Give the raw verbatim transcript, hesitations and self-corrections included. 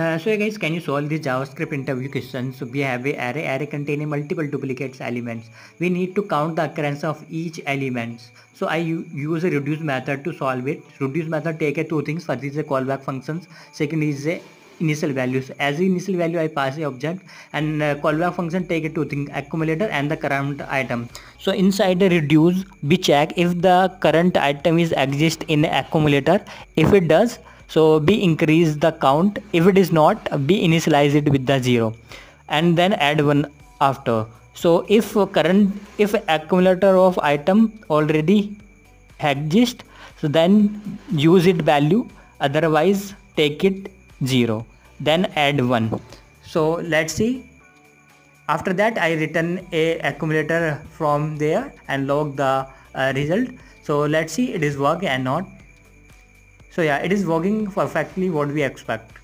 Uh, so guys, can you solve this JavaScript interview question? So we have a array array containing multiple duplicates elements. We need to count the occurrence of each elements. So I use a reduce method to solve it. Reduce method take a two things. First is a callback functions, second is a initial values. As the initial value I pass a object, and uh, callback function take a two things, accumulator and the current item. So inside the reduce we check if the current item is exist in accumulator. If it does, so we increase the count. If it is not, we initialize it with the zero and then add one after. So if current if accumulator of item already exists, so then use it value, otherwise take it zero, then add one. So let's see. After that I return a accumulator from there and log the uh, result. So let's see it is work and not. So yeah, it is working perfectly what we expect.